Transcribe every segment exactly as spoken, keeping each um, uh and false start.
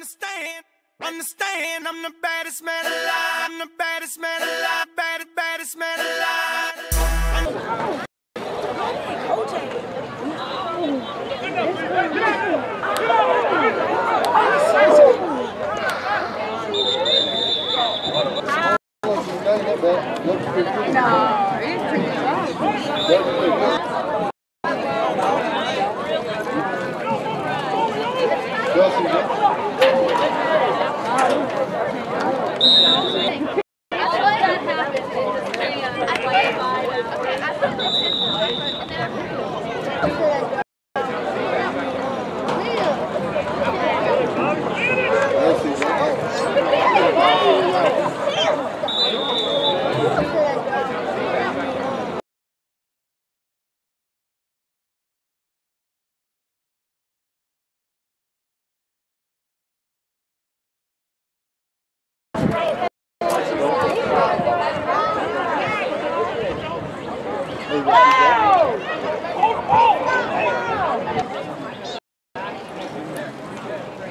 Understand, understand, I'm the baddest man alive. I'm the baddest man alive, baddest, baddest man alive. Oh, oh, O J. No,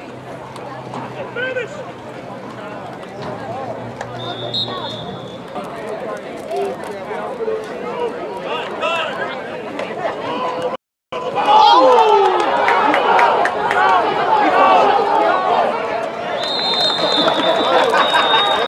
he's pretty strong. Finish!